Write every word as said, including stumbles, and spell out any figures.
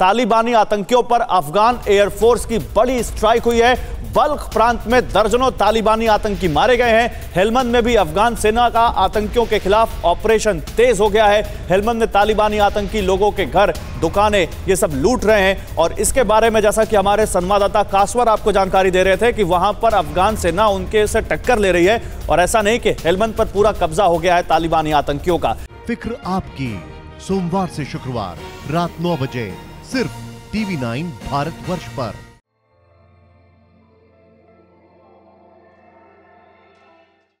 तालिबानी आतंकियों पर अफगान एयरफोर्स की बड़ी स्ट्राइक हुई है। बल्ख प्रांत में दर्जनों तालिबानी आतंकी मारे गए हैं। हेलमंद में भी अफगान सेना का आतंकियों के खिलाफ ऑपरेशन तेज हो गया है। हेलमंद में तालिबानी आतंकी लोगों के घर, दुकानें, ये सब लूट रहे हैं। और इसके बारे में जैसा कि हमारे संवाददाता कासवर आपको जानकारी दे रहे थे कि वहां पर अफगान सेना उनके से टक्कर ले रही है और ऐसा नहीं कि हेलमंद पर पूरा कब्जा हो गया है तालिबानी आतंकियों का। फिक्र आपकी, सोमवार से शुक्रवार रात नौ बजे सिर्फ टीवी नाइन भारत वर्ष पर।